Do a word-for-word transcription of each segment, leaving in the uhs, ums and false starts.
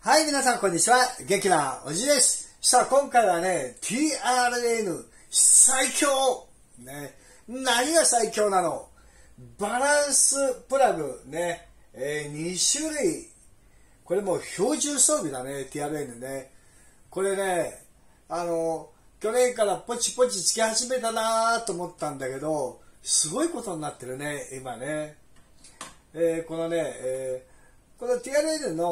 はい、皆さんこんにちは。元気なおじです。さあ、今回はね、ティーアールエヌ 最強ね、何が最強なの？バランスプラグね、えー、に種類。これもう標準装備だね、ティーアールエヌ ね。これね、あの、去年からポチポチつけ始めたなと思ったんだけど、すごいことになってるね、今ね。えー、このね、えーこの ティーアールエヌ の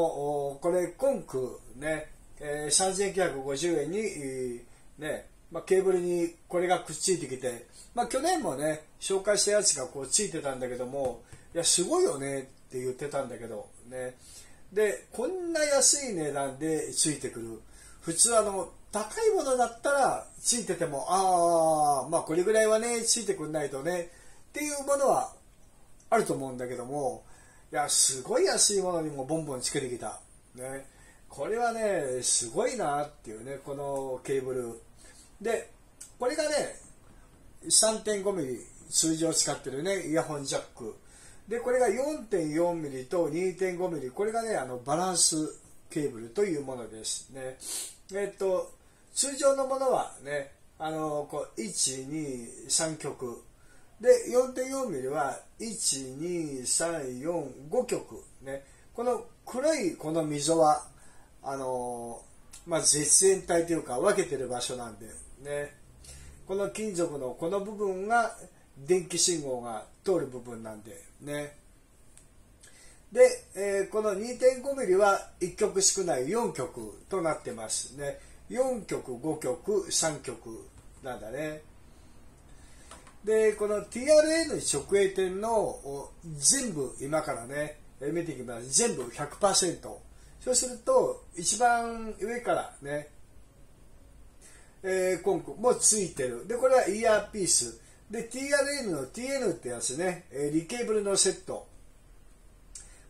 これコンクね、えー、さんぜんきゅうひゃくごじゅうえんに、えーねまあ、ケーブルにこれがくっついてきて、まあ、去年もね紹介したやつがこうついてたんだけども、いやすごいよねって言ってたんだけどね。でこんな安い値段でついてくる、普通あの高いものだったらついててもああまあこれぐらいはねついてくんないとねっていうものはあると思うんだけども、いやすごい安いものにもボンボンつけてきた、ね、これはねすごいなっていうね。このケーブルでこれがね さんてんごミリ 通常使ってるねイヤホンジャックで、これが よんてんよんミリ と にてんごミリ、 これがねあのバランスケーブルというものですね。えっと通常のものはねあのこういち、に、さんきょくで よんてんよんミリ は いち、に、さん、よん、ごきょく、ね、この黒いこの溝はあのーまあ、絶縁体というか分けてる場所なんで、ね、この金属のこの部分が電気信号が通る部分なんで、ね、で、えー、この にてんごミリ はいっきょく少ないよんきょくとなってますね。よんきょく、ごきょく、さんきょくなんだね。でこの ティーアールエヌ 直営店の全部今からね見ていきます。全部 ひゃくパーセント。 そうすると一番上からね、えー、コンクもついてる。でこれはイヤーピースで ティーアールエヌ の ティーエヌ ってやつね、リケーブルのセット。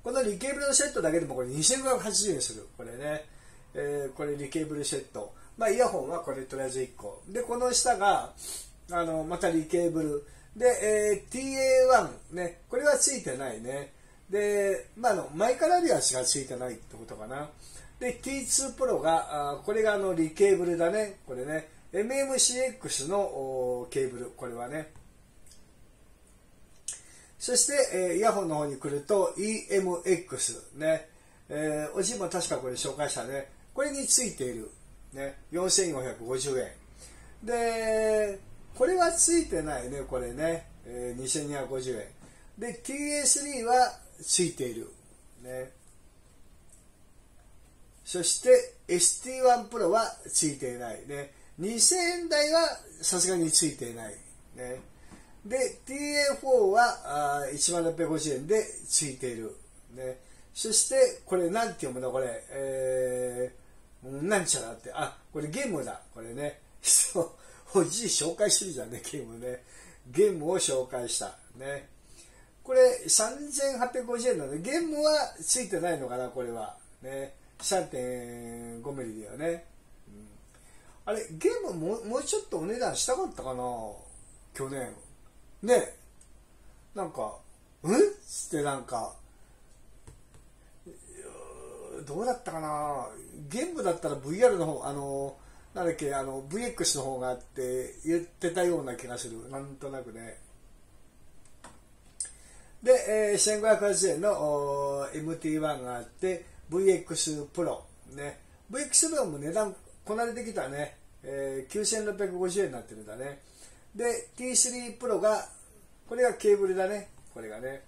このリケーブルのセットだけでもこれにせんごひゃくはちじゅうえんする。これね、えー、これリケーブルセット、まあ、イヤホンはこれとりあえずいっこで、この下があのまたリケーブルで、えー、ティーエーワン、ね、これはついてないね。で、まあ、のマイカラリアスがついてないってことかな。で ティーツープロ があこれがあのリケーブルだね。これね エムエムシーエックス のーケーブル、これはね。そして、えー、イヤホンの方に来ると イーエムエックス ね、えー、おじも確かこれ紹介したね。これについている、ね、よんせんよんひゃくごじゅうえんで、これはついてないね、これね、えー、にせんにひゃくごじゅうえんで ティーエースリー はついている、ね、そして エスティーワンプロ はついていないね。にせんえんだいはさすがについていないね。で ティーエーフォー は いちまんろっぴゃくごじゅうえんでついているね。そしてこれなんて読むのこれ、えー、なんちゃらって、あ、これゲームだこれね。そうおじい紹介してるじゃんね、ゲームね。ゲームを紹介したね。これさんぜんはっぴゃくごじゅうえんなのでゲームはついてないのかな、これはね。さんてんごミリ だよね、うん、あれゲームももうちょっとお値段したかったかな去年ね。なんかうんっつってなんかどうだったかな。ゲームだったら ブイアール の方あのなんだっけあの ブイエックス の方があって言ってたような気がする、なんとなくね。で、えー、せんごひゃくはちじゅうえんの エムティーワン があって ブイエックスプロ、ね、ブイエックスプロ も値段こなれてきたね、えー、きゅうせんろっぴゃくごじゅうえんになってるんだね。で ティースリープロ がこれがケーブルだね、これがね。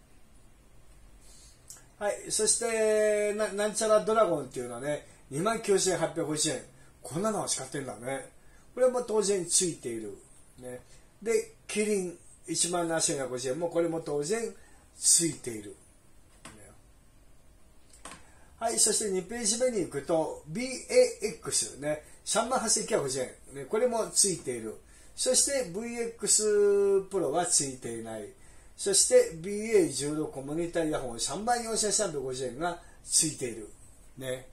はい、そして な, なんちゃらドラゴンっていうのはね にまんきゅうせんはっぴゃくごじゅうえん、こんなのは使ってるんだね。これも当然ついている、ね、でキリン いちまんななせんごひゃくごじゅうえんもこれも当然ついている、ね、はい。そしてにページ目に行くと ビーエーエックス ね さんまんはっせんきゅうひゃくごじゅうえん、ね、これもついている。そして ブイエックスプロ はついていない。そして ビーエーじゅうろく モニターイヤホン さんまんよんせんさんびゃくごじゅうえんがついているね。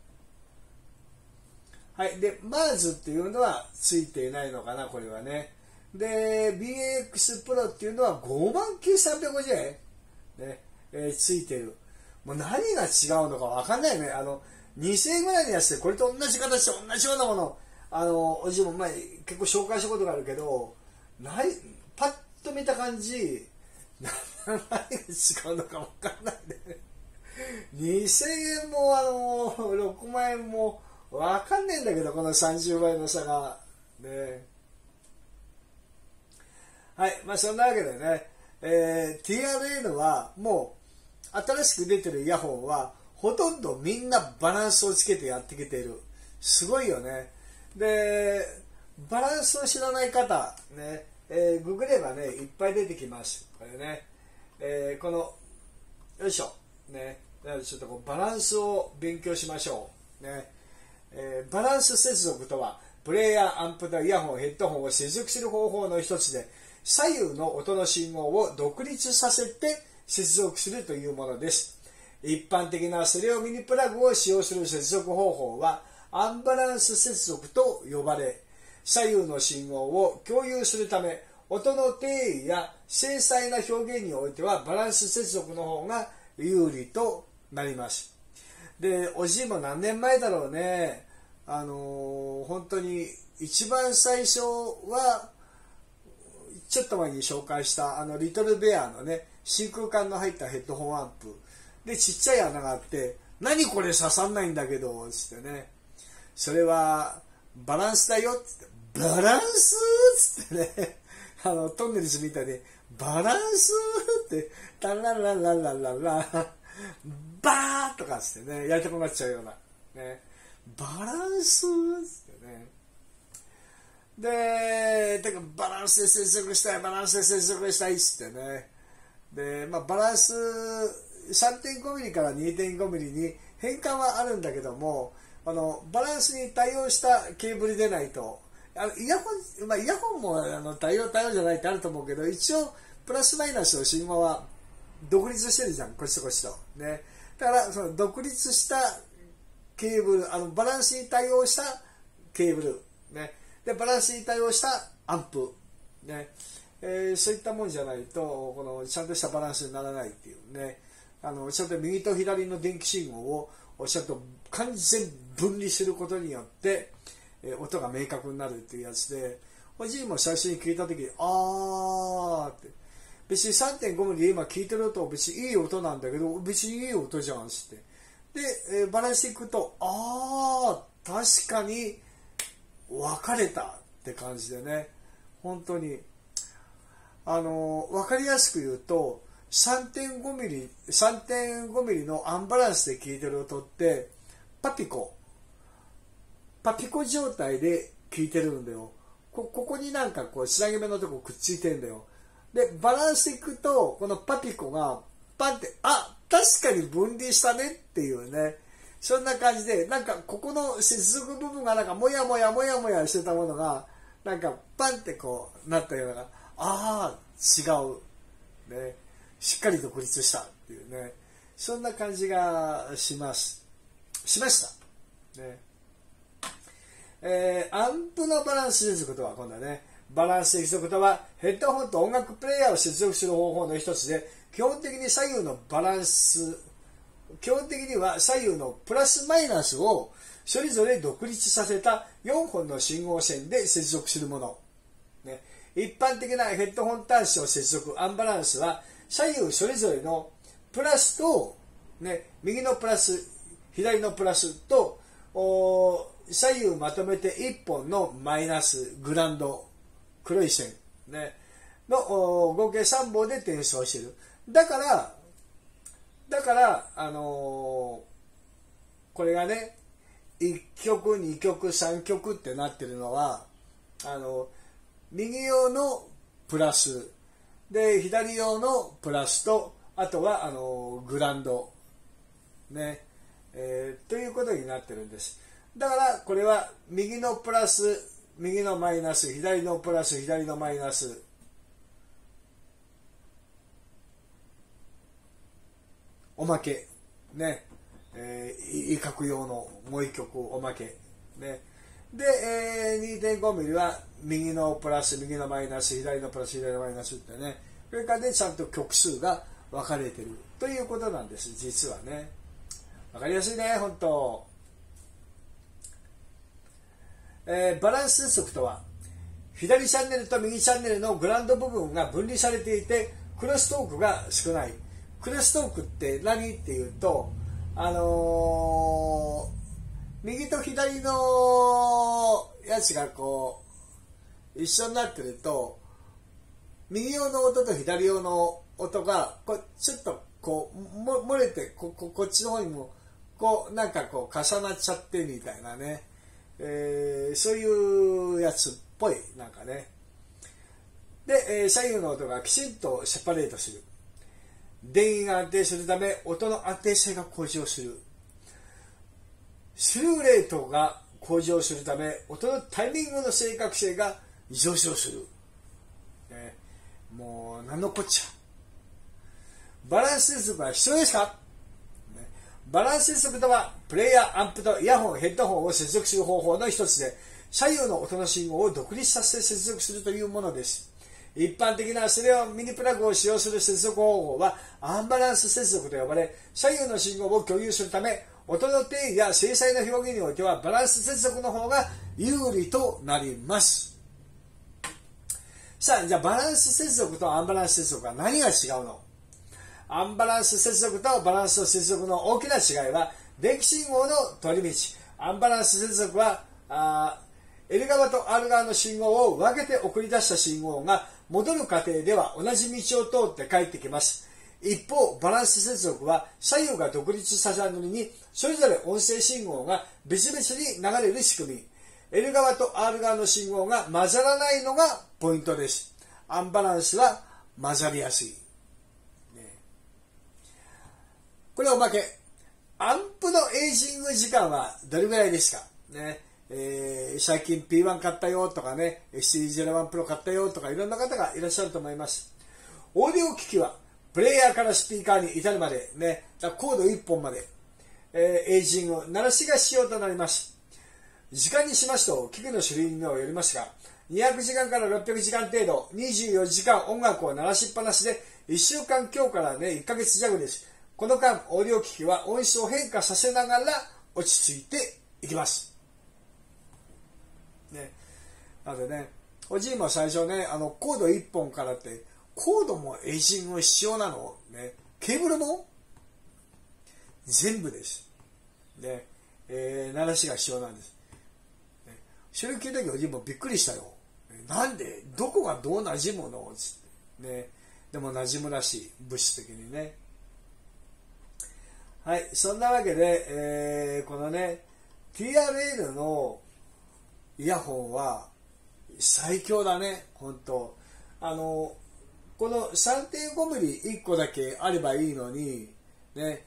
はい、でマーズっていうのはついていないのかな、これはね。で ビーエックスプロ っていうのはごまんきゅうせんさんびゃくごじゅうえん、ねえー、ついてる。もう何が違うのか分かんないね。あのにせんえんぐらいのやつで、これと同じ形で同じようなもの、あのおじも前結構紹介したことがあるけど、ないパッと見た感じ何が違うのか分かんないで、にせんえんもあのろくまんえんも分かんないんだけど、このさんじゅうばいの差がね。はい、まあそんなわけでね、えー、ティーアールエヌ はもう新しく出てるイヤホンはほとんどみんなバランスをつけてやってきている。すごいよね。でバランスを知らない方ね、えー、ググればねいっぱい出てきます。これね、えー、このよいしょね、なのでちょっとこうバランスを勉強しましょうね、えー、バランス接続とはプレイヤー、アンプとイヤホン、ヘッドホンを接続する方法の一つで、左右の音の信号を独立させて接続するというものです。一般的なステレオミニプラグを使用する接続方法はアンバランス接続と呼ばれ、左右の信号を共有するため、音の定位や精細な表現においてはバランス接続の方が有利となります。でおじいも何年前だろうね、あのー、本当に一番最初はちょっと前に紹介したあのリトルベアのね真空管の入ったヘッドホンアンプでちっちゃい穴があって、何これ刺さんないんだけどつってね、それはバランスだよつって、バランスつってねあのトンネルズみたいにバランスってタララララララバーとかつってねやりたくなっちゃうようなね、バランスつってね。でだからバランスで接続したい、バランスで接続したいっつってね。で、まあ、バランス さんてんごミリ から にてんごミリ に変換はあるんだけども、あのバランスに対応したケーブルでないと、あのイヤホン、まあ、イヤホンもあの対応対応じゃないってあると思うけど、一応プラスマイナスの信号は独立してるじゃん、こっちとこっちと、ね、だからその独立したケーブル、あのバランスに対応したケーブル、ね、でバランスに対応したアンプ、ね、えー、そういったもんじゃないとこのちゃんとしたバランスにならないっていうね、あのちゃんと右と左の電気信号をちゃんと完全分離することによって、えー、音が明確になるっていうやつで、おじいも最初に聞いた時にあーって、別に さんてんごミリ で今聞いてると別にいい音なんだけど、別にいい音じゃんってで、えー、バランスいくとあー確かに分かれたって感じでね、本当にあの分かりやすく言うと さんてんごミリ さんてんごミリ のアンバランスで聞いてる音ってパピコパピコ状態で聞いてるんだよ。 こ, ここになんかこうつなぎ目のとこくっついてんだよ。でバランスいくとこのパピコがパンって、あ確かに分離したねっていうね、そんな感じで、なんかここの接続部分がなんかもやもやもやもやしてたものがなんかパンってこうなったような、ああ違う、ね、しっかり独立したっていうね、そんな感じがしますしました、ね、えー、アンプのバランス接続とは今度はね、バランス接続とはヘッドホンと音楽プレイヤーを接続する方法の一つで、基本的に左右のバランス基本的には左右のプラスマイナスをそれぞれ独立させたよんほんの信号線で接続するもの、ね、一般的なヘッドホン端子を接続アンバランスは左右それぞれのプラスと、ね、右のプラス左のプラスと左右まとめていっぽんのマイナスグランド黒い線、ね、の合計さんぼんで転送している。だからだから、あのー、これがねいっきょくにきょくさんきょくってなってるのは、あの右用のプラスで左用のプラスと、あとはあのー、グランド、ねえー、ということになってるんです。だからこれは右のプラス右のマイナス左のプラス左のマイナスおまけね、えー、威嚇用のもういっきょくおまけね。で、えー、にてんごミリ は右のプラス右のマイナス左のプラス左のマイナスってね、それからねちゃんと曲数が分かれてるということなんです、実はね。分かりやすいね、本当。えー、バランス測とは左チャンネルと右チャンネルのグランド部分が分離されていてクロストークが少ない。クロストークって何っていうと、あのー、右と左のやつがこう一緒になってると右用の音と左用の音がこうちょっとこうも漏れて こ, こ, こっちの方にもこうなんかこう重なっちゃってみたいなね、えー、そういうやつっぽいなんかね。で、えー、左右の音がきちんとセパレートする。電位が安定するため音の安定性が向上する。スルーレートが向上するため音のタイミングの正確性が上昇する、ね、もう何のこっちゃ。バランス測は必要ですか、ね、バランス測とはプレイヤー、アンプとイヤホン、ヘッドホンを接続する方法の一つで左右の音の信号を独立させて接続するというものです。一般的なステレオミニプラグを使用する接続方法はアンバランス接続と呼ばれ、左右の信号を共有するため音の定義や精細な表現においてはバランス接続の方が有利となります。さあ、じゃあバランス接続とアンバランス接続は何が違うの。アンバランス接続とバランス接続の大きな違いは電気信号の取り道。アンバランス接続はあ L 側と R 側の信号を分けて送り出した信号が戻る過程では同じ道を通って帰ってきます。一方、バランス接続は左右が独立したチャンネルにそれぞれ音声信号が別々に流れる仕組み。 L 側と R 側の信号が混ざらないのがポイントです。アンバランスは混ざりやすい、ね、これおまけ。アンプのエイジング時間はどれぐらいですかね。えー、最近 ピーワン 買ったよとかね、 エスティーゼロワン Pro 買ったよとかいろんな方がいらっしゃると思います。オーディオ機器はプレイヤーからスピーカーに至るまで、ね、コードいっぽんまで、えー、エイジング、鳴らしが必要となります。時間にしますと機器の種類によりますがにひゃくじかんからろっぴゃくじかん程度、にじゅうよじかん音楽を鳴らしっぱなしでいっしゅうかん強から、ね、いっかげつ弱です。この間オーディオ機器は音質を変化させながら落ち着いていきますね。なのでね、おじいも最初ね、あのコードいっぽんからってコードもエイジング必要なの、ね、ケーブルも全部です、ねえー、鳴らしが必要なんです、ね、それを聞いた時おじいもびっくりしたよ。なんでどこがどうなじむのつって、ね、でもなじむらしい、物質的にね。はい、そんなわけで、えー、このね ティーアールエヌ のイヤホンは最強だね、本当。あのこの さんてんごミリ いっこだけあればいいのに、ね、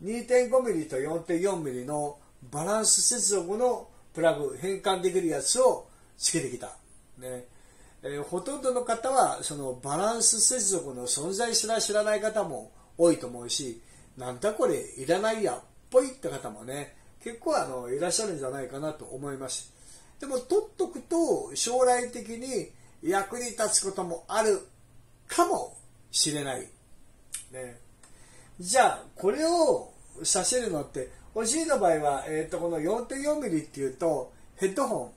にてんごミリ と よんてんよんミリ のバランス接続のプラグ、変換できるやつをつけてきた、ねえー、ほとんどの方はそのバランス接続の存在すら知らない方も多いと思うし、なんだこれいらないやっぽいって方もね結構あのいらっしゃるんじゃないかなと思います。でも取っとくと将来的に役に立つこともあるかもしれない、ね、じゃあこれをさせるのっておじいの場合は、えー、とこの よんてんよんミリ っていうとヘッドホ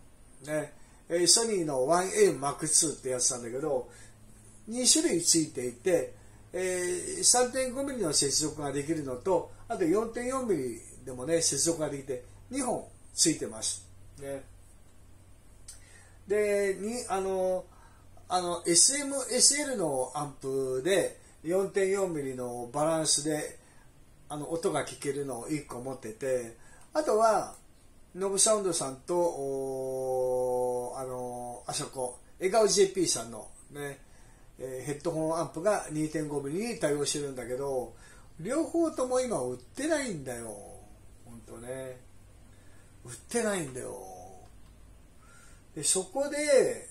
ン、ね、ソニーの ワンエーマークツー ってやつなんだけどにしゅるいついていて、えー、さんてんごミリ の接続ができるのとあと よんてんよんミリでもね接続ができてにほんついてます、ね、でにあのあの エスエムエスエル のアンプで よんてんよんミリ のバランスであの音が聞けるのをいっこ持ってて、あとはノブサウンドさんとあのあそこegajpさんの、ねえー、ヘッドホンアンプが にてんごミリ に対応してるんだけど両方とも今売ってないんだよね、売ってないんだよ。でそこで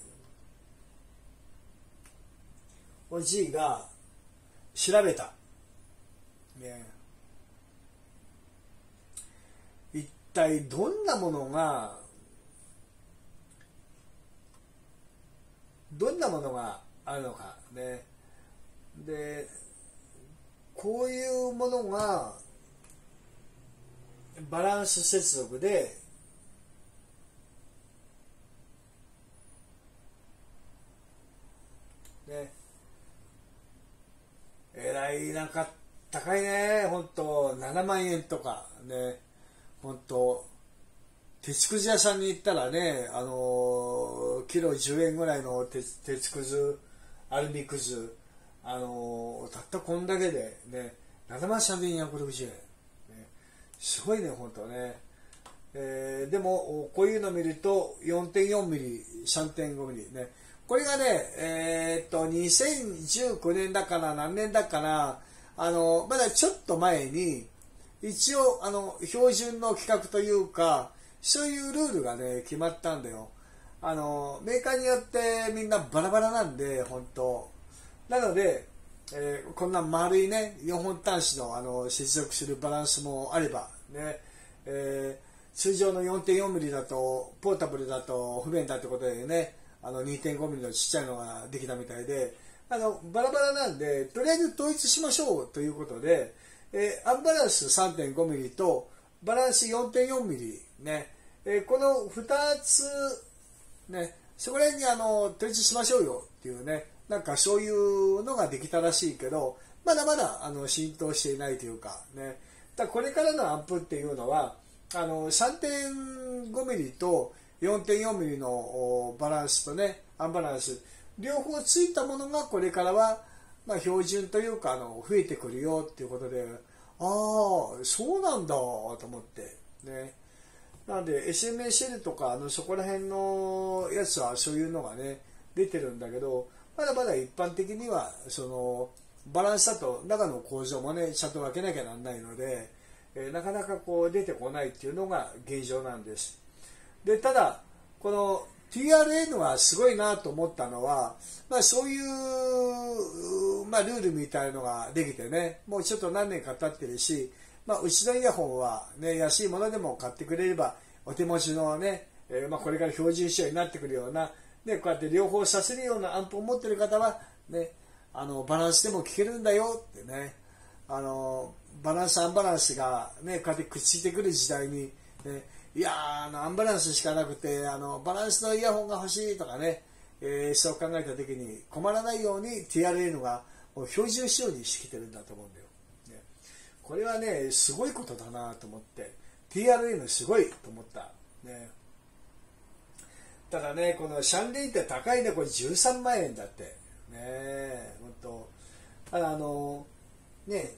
おじいが調べた、ね、一体どんなものがどんなものがあるのかね。でこういうものがバランス接続で高いね、ほんとななまんえんとかね、ほんと手ちくず屋さんに行ったらね、あのー、キロじゅうえんぐらいの手ちくず、アルミくず、あのー、たったこんだけでね、ななまんさんぜんにひゃくろくじゅうえん、ね、すごいね、ほんとね。えー、でもこういうの見ると よんてんよんミリ、さんてんごミリ ね、これがね、えー、っとにせんじゅうきゅうねんだから何年だからあのまだちょっと前に一応あの標準の規格というかそういうルールがね決まったんだよ。あのメーカーによってみんなバラバラなんで本当なので、えー、こんな丸いねよんほんたんしの、あの接続するバランスもあればね、えー通常の よんてんよんミリ だとポータブルだと不便だってことでね、あの にてんごミリ のちっちゃいのができたみたいで、あのバラバラなんでとりあえず統一しましょうということで、えー、アンバランス さんてんごミリ とバランス よんてんよんミリ ね、えー、このふたつね、そこら辺にあの統一しましょうよっていうね、なんかそういうのができたらしいけど、まだまだあの浸透していないというかね、だからこれからのアンプっていうのはあの さんてんごミリ と よんてんよんミリ のバランスとねアンバランス両方ついたものがこれからは、まあ、標準というかあの増えてくるよっていうことで、ああそうなんだと思ってね。なので エスエムエスエル とかあのそこら辺のやつはそういうのがね出てるんだけど、まだまだ一般的にはそのバランスだと中の構造もねちゃんと分けなきゃなんないので。なかなかこう出てこないっていうのが現状なんです。でただこの ティーアールエヌ はすごいなと思ったのは、まあ、そういう、まあ、ルールみたいのができてね、もうちょっと何年か経ってるし、まあ、うちのイヤホンは、ね、安いものでも買ってくれればお手持ちのね、えーまあ、これから標準仕様になってくるような、ね、こうやって両方させるようなアンプを持ってる方は、ね、あのバランスでも聞けるんだよってね、あのバランスアンバランスが、ね、こうやってくっついてくる時代に、ね、いやーあのアンバランスしかなくてあのバランスのイヤホンが欲しいとかね、えー、そう考えた時に困らないように ティーアールエヌ がもう標準仕様にしてきてるんだと思うんだよ、ね、これはねすごいことだなと思って ティーアールエヌ すごいと思った、ね、ただねこのシャンディって高いね、これじゅうさんまんえんだってね、ほんとただあのね、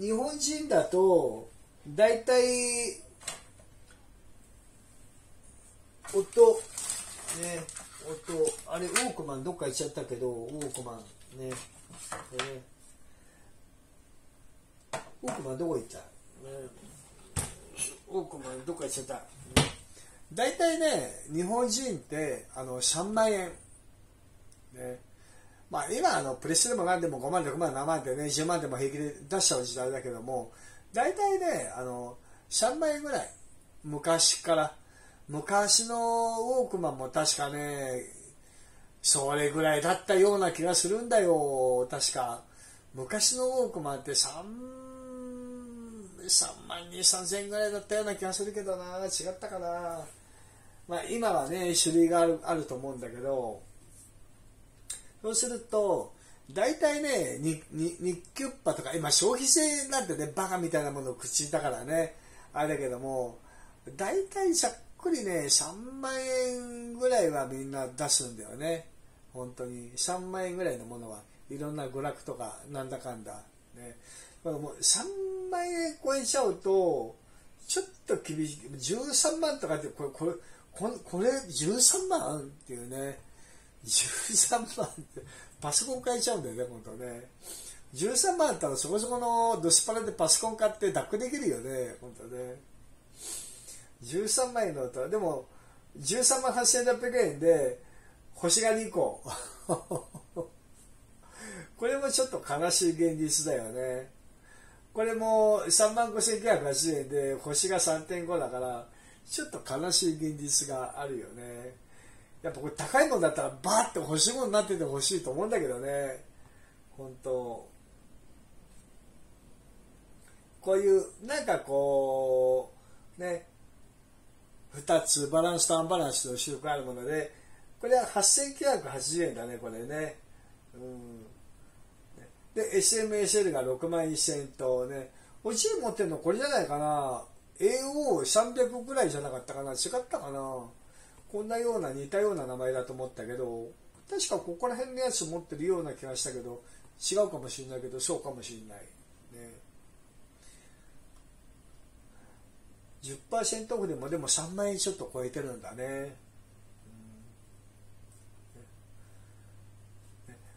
日本人だとだいたい音ね音あれウォークマンどっか行っちゃったけどウォークマンね、えー、ウォークマンどこ行った、ね、ウォークマンどっか行っちゃった、ね、だいたいね日本人ってあのさんまんえんね。まあ今あのプレスでも何でもごまんろくまんななまんでねじゅうまんでも平気で出しちゃう時代だけども、大体ねあのさんまんえんぐらい昔から昔のウォークマンも確かねそれぐらいだったような気がするんだよ。確か昔のウォークマンってさんまんにせんさんぜんえんぐらいだったような気がするけどな、違ったかな。まあ今はね種類がある、あると思うんだけど、そうすると大体ねニッキュッパとか今消費税なんてねバカみたいなものを口だからねあれだけども、大体ざっくりねさんまんえんぐらいはみんな出すんだよね。本当にさんまんえんぐらいのものはいろんな娯楽とかなんだかんだ、ね、だからもうさんまんえん超えちゃうとちょっと厳しい。じゅうさんまんとかってこれこれこれじゅうさんまんっていうね、じゅうさんまんってパソコン買えちゃうんだよね、本当ね。じゅうさんまんあったらそこそこのドスパラでパソコン買ってダックできるよね、本当ね。じゅうさんまんえんの音、でもじゅうさんまんはっせんろっぴゃくえんで星がにこ。これもちょっと悲しい現実だよね。これもさんまんごせんきゅうひゃくはちじゅうえんで星が さんてんご だから、ちょっと悲しい現実があるよね。やっぱこれ高いもんだったらバーって欲しいものになっててほしいと思うんだけどね。本当こういうなんかこうねふたつバランスとアンバランスの収録あるもので、これははっせんきゅうひゃくはちじゅうえんだね、これね。うん、で エスエムエスエル がろくまんせんとね、おじい持ってるのこれじゃないかな。 エーオーさんびゃく ぐらいじゃなかったかな、違ったかな。こんなような似たような名前だと思ったけど、確かここら辺のやつ持ってるような気がしたけど、違うかもしれないけど、そうかもしれない、ね、じゅっパーセント オフでもでもさんまんえんちょっと超えてるんだね、うん、ね、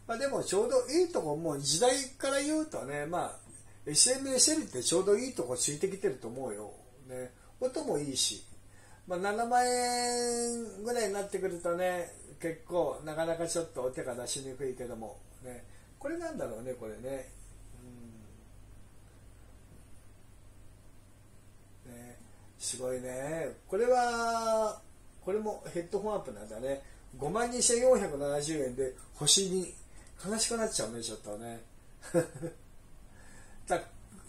まあ、でもちょうどいいとこ、もう時代から言うとね、まあ エスエムエスエル ってちょうどいいとこついてきてると思うよ、ね、音もいいし、まあ、ななまんえんぐらいになってくるとね、結構なかなかちょっとお手が出しにくいけども、ね、これなんだろうね、これね、うん、ね、すごいね、これはこれもヘッドホンアップなんだね。ごまんにせんよんひゃくななじゅうえんで星に悲しくなっちゃうね、ちょっとねだ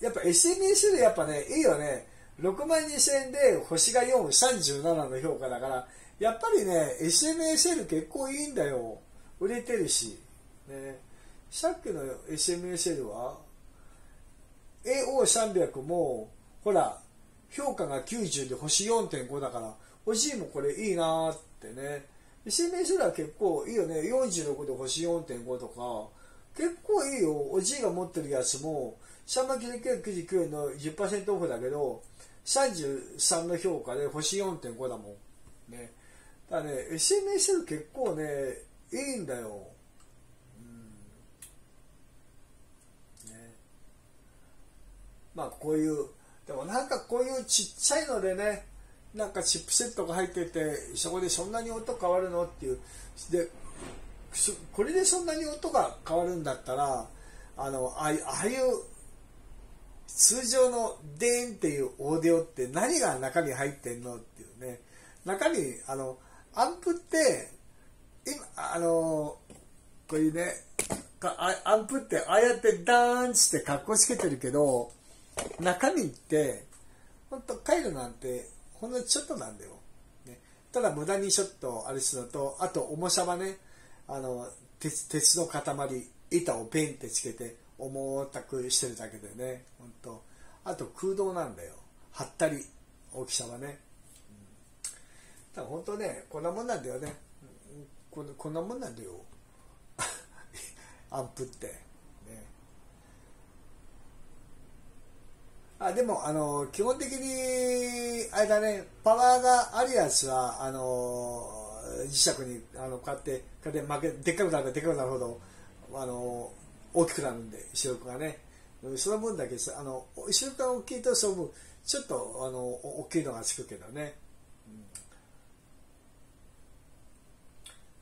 やっぱ エスエムエス でやっぱねいいよね。ろくまんにせんえんで星がよん、さんじゅうななの評価だから、やっぱりね エスエムエスエル 結構いいんだよ、売れてるし、ね、さっきの エスエムエスエル は エーオーさんびゃく もほら評価がきゅうじゅうで星 よんてんご だから、おじいもこれいいなーってね。 エスエムエスエル は結構いいよね、よんじゅうろくで星 よんてんご とか結構いいよ。おじいが持ってるやつもさんまんきゅうせんきゅうひゃくきゅうじゅうきゅうえんの じゅっパーセント オフだけどさんじゅうさんの評価で星 よんてんご だもんね。だからね エスエムエスエル 結構ねいいんだよ、うん、ね、まあこういうでもなんかこういうちっちゃいのでね、なんかチップセットが入っててそこでそんなに音変わるのっていうで、これでそんなに音が変わるんだったら、あのああいう通常のデーンっていうオーディオって何が中に入ってんのっていうね。中にあのアンプって今あのこういうねアンプってああやってダーンっつって格好つけてるけど、中身ってほんと回路なんてほんのちょっとなんだよ、ね、ただ無駄にちょっとあれするのと、あと重さはね、あの 鉄, 鉄の塊板をペンってつけて重たくしてるだけでね、ほんとあと空洞なんだよ、はったり大きさはね、うん、だからほんとねこんなもんなんだよね、こん、こんなもんなんだよアンプって、ね、あでもあの基本的にあれだね、パワーがあるやつはあの磁石にあの買って買って負けでっかくなるでっかくなるほどあの大きくなるんで、視力がね、その分だけあの視力が大きいとその分ちょっとあの大きいのがつくけどね、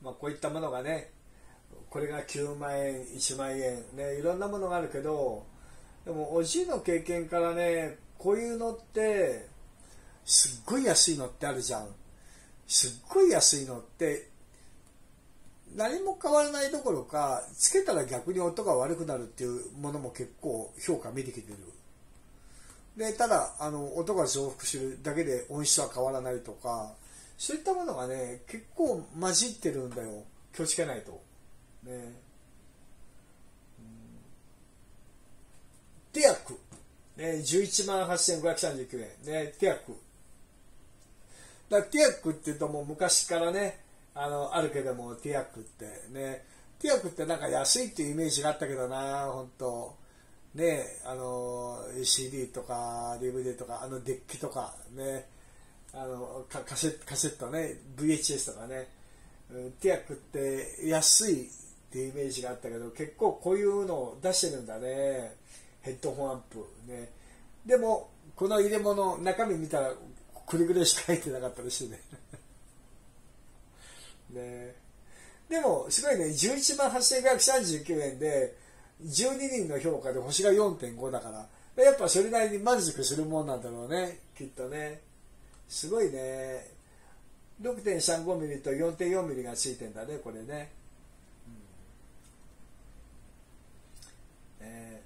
うん、まあこういったものがね、これがきゅうまんえんいちまんえんね、いろんなものがあるけど、でもおじいの経験からね、こういうのってすっごい安いのってあるじゃん。すっごい安いのって何も変わらないどころか、つけたら逆に音が悪くなるっていうものも結構評価見てきてる。で、ただあの音が増幅するだけで音質は変わらないとか、そういったものがね結構混じってるんだよ、気をつけないとね。テアク、ね、じゅういちまんはっせんごひゃくさんじゅうきゅうえん、ね、テアクだ、ティアックって言うともう昔からね あの、あるけども、ティアックってね、ティアックってなんか安いっていうイメージがあったけどな、ほんとね、あの シーディー とか ディーブイディー とかあのデッキとかね、あの カ, カセットね ブイエイチエス とかね、ティアックって安いっていうイメージがあったけど、結構こういうのを出してるんだね、ヘッドホンアンプね。でもこの入れ物中身見たらくれぐれしか入ってなかったりして ね, ね。でもすごいね、じゅういちまんはっせんごひゃくさんじゅうきゅうえんでじゅうににんの評価で星が よんてんご だから、やっぱそれなりに満足するもんなんだろうね、きっとね。すごいね、 ろくてんさんごミリ と よんてんよんミリ がついてんだね、これね、うん、ね、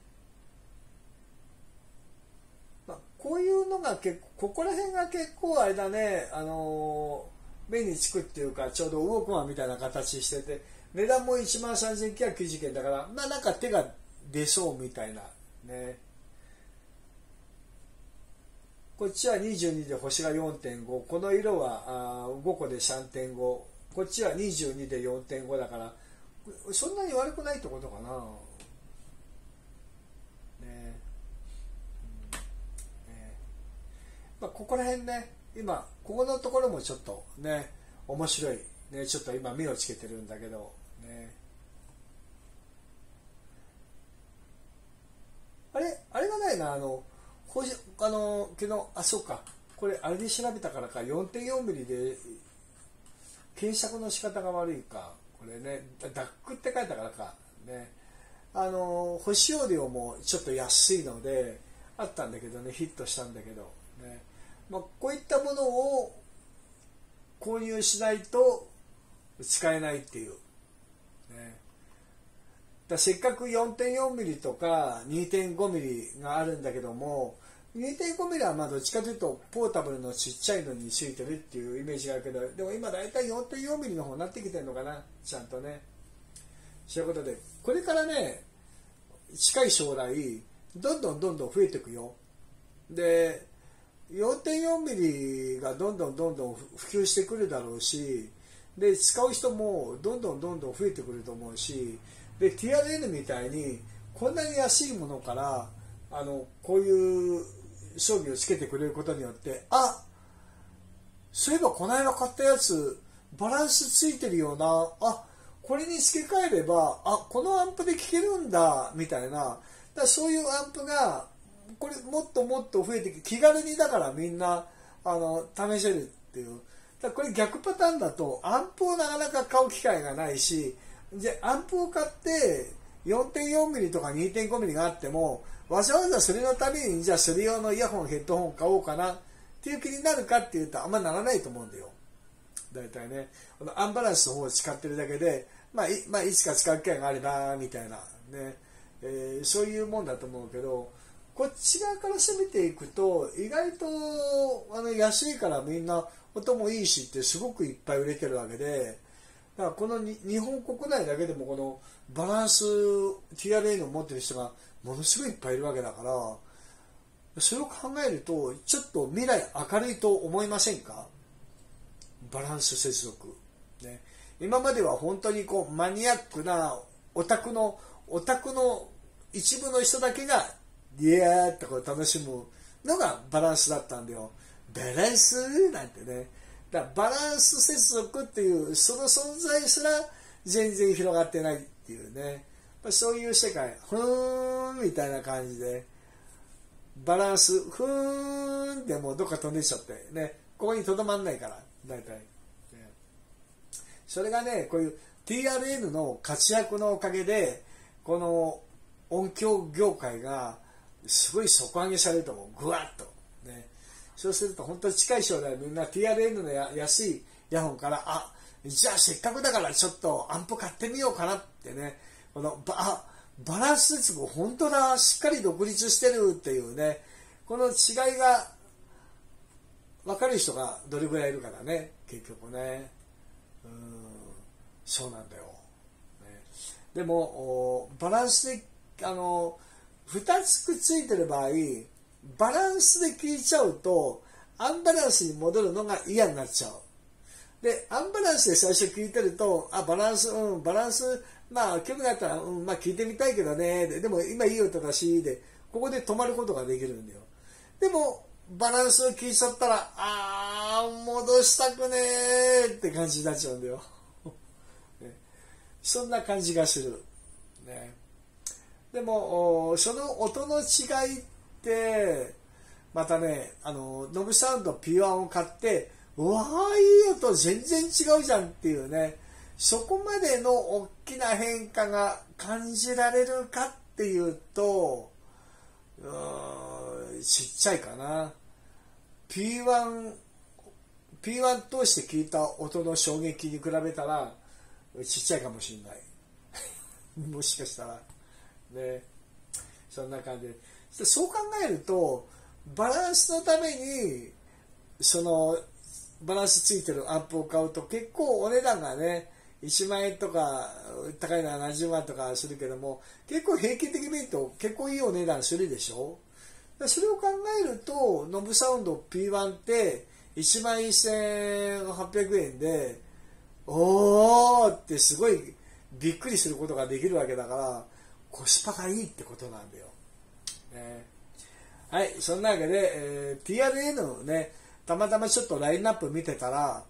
こういうのが結構、ここら辺が結構あれだね、あのー、目につくっていうか、ちょうどウォークマンみたいな形してて、値段もいちまんさんぜんきゅうひゃくきゅうじゅうえんだから、まあなんか手がでしょうみたいなね。こっちはにじゅうにで星が よんてんご、 この色はあごこで さんてんご、 こっちはにじゅうにで よんてんご だからそんなに悪くないってことかな、ねうんねまあ、ここら辺ね、今ここのところもちょっとね面白いね、ちょっと今目をつけてるんだけどね。あれあれがないな、あの星あの昨日、あそうか、これあれで調べたからか よんてんよんミリ で検索の仕方が悪いか、これねダックって書いたからかね、あの星使用量もちょっと安いのであったんだけどね、ヒットしたんだけどね、まあ、こういったものを購入しないと使えないっていう、ね、だせっかく よんてんよんミリ とか にてんごミリ があるんだけども にてんごミリ はまあどっちかというとポータブルのちっちゃいのについてるっていうイメージがあるけど、でも今だいたい よんてんよんミリ の方になってきてるのかな、ちゃんとね。そういうことでこれからね近い将来どんどんどんどん増えていくよ。でよんてんよんミリ がどんどんどんどん普及してくるだろうし、で使う人もどんどんどんどん増えてくると思うし、で ティーアールエヌ みたいにこんなに安いものからあのこういう装備をつけてくれることによって、あそういえばこの間買ったやつバランスついてるよな、あこれに付け替えればあこのアンプで聴けるんだみたいな、だそういうアンプがこれもっともっと増えてきて、気軽にだからみんなあの試せるっていう。だこれ逆パターンだとアンプをなかなか買う機会がないし、でアンプを買って よんてんよんミリ とか にてんごミリ があってもわざわざそれのためにじゃあそれ用のイヤホンヘッドホン買おうかなっていう気になるかっていうとあんまならないと思うんだよ、だいたいね。このアンバランスの方を使ってるだけで、まあ、い, まあ、いつか使う機会があればみたいな、ねえー、そういうもんだと思うけど、こっち側から攻めていくと意外とあの安いからみんな音もいいしってすごくいっぱい売れてるわけで、だからこのに日本国内だけでもこのバランス ティーアールエヌ を持ってる人がものすごいいっぱいいるわけだから、それを考えるとちょっと未来明るいと思いませんか。バランス接続、ね、今までは本当にこうマニアックなオタクのオタクの一部の人だけがいやーってこう楽しむのがバランスだったんだよ。バランスなんてね、だからバランス接続っていうその存在すら全然広がってないっていうね、そういう世界、ふーんみたいな感じでバランスふーんってもうどっか飛んできちゃってね、ここにとどまんないから大体、ね、それがねこういう ティーアールエヌ の活躍のおかげでこの音響業界がすごい底上げされると思う、ぐわっと、ね、そうすると本当に近い将来みんな ティーアールエヌ のや安いイヤホンからあじゃあせっかくだからちょっとアンプ買ってみようかなってね、このババランス接続本当だしっかり独立してるっていうね、この違いが分かる人がどれぐらいいるかだね結局ね。うんそうなんだよ、ね、でもバランスであのふたつくっついてる場合バランスで聞いちゃうとアンバランスに戻るのが嫌になっちゃう。でアンバランスで最初聞いてるとあバランスうんバランスまあ曲だったらうんまあ聞いてみたいけどね で, でも今いい音だしでここで止まることができるんだよ。でもバランスを聞いちゃったらあー戻したくねーって感じになっちゃうんだよ、ね、そんな感じがするね。でもその音の違いってまたねあのノブサウンド ピーワン を買ってうわーいい音全然違うじゃんっていうね、そこまでの大きな変化が感じられるかっていうとうーんちっちゃいかな。 ピーワン, ピーワン 通して聞いた音の衝撃に比べたらちっちゃいかもしれないもしかしたらね、そんな感じで、そう考えるとバランスのためにそのバランスついてるアンプを買うと結構お値段がねいちまんえんとか高いのはななじゅうまんとかするけども、結構平均的に見ると結構いいお値段するでしょ。それを考えるとノブサウンド ピーワン っていちまんせんはっぴゃくえんでおーってすごいびっくりすることができるわけだから、コスパがいいってことなんだよ、ね、はい。そんなわけで、えー、ティーアールエヌ をねたまたまちょっとラインナップ見てたら、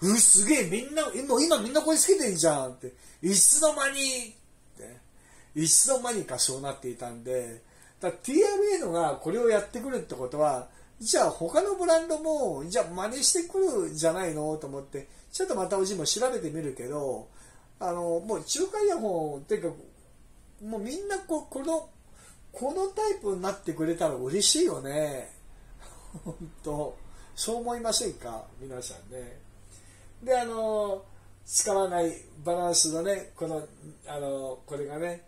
うっすげえみんなもう今みんなこれつけてんじゃんって、いつの間にっていつの間にかそうなっていたんで、だ ティーアールエヌ がこれをやってくるってことは、じゃあ他のブランドもじゃあ真似してくるんじゃないのと思って、ちょっとまたおじも調べてみるけど、あのもう中華イヤホンっていうか、もうみんな こ, このこのタイプになってくれたら嬉しいよね。本当そう思いませんか皆さんね。で、あの使わないバランスのね、このあのこれがね、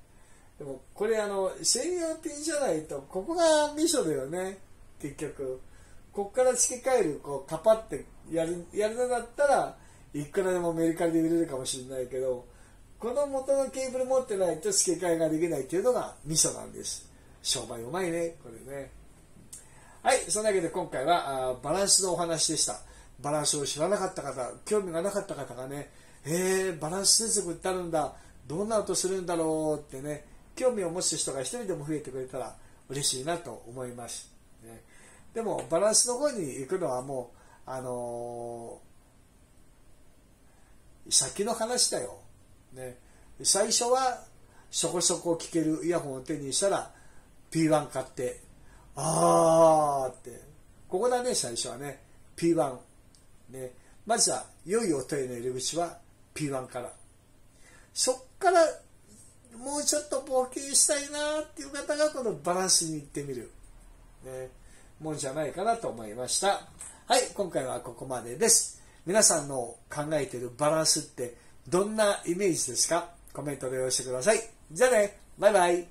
でもこれあの専用ピンじゃないと、ここがミソだよね結局。こっから付け替える、こうカパってやるやるのだったらいくらでもメルカリで売れるかもしれないけど、この元のケーブル持ってないと付け替えができないっていうのがミソなんです。商売うまいねこれね。はい、そんなわけで今回はあバランスのお話でした。バランスを知らなかった方、興味がなかった方がね、えー、バランス接続ってあるんだ、どんな音するんだろうってね、興味を持つ人が一人でも増えてくれたら嬉しいなと思います、ね。でもバランスの方に行くのはもう、あのー、先の話だよ、ね。最初はそこそこ聴けるイヤホンを手にしたら ピーワン 買って、あーってここだね、最初はね ピーワン ね。まずは良い音への入り口は ピーワン から。そっからもうちょっと冒険したいなっていう方がこのバランスに行ってみる、ね、もんじゃないかなと思いました。はい、今回はここまでです。皆さんの考えているバランスってどんなイメージですか？コメントでお寄せください。じゃあね、バイバイ。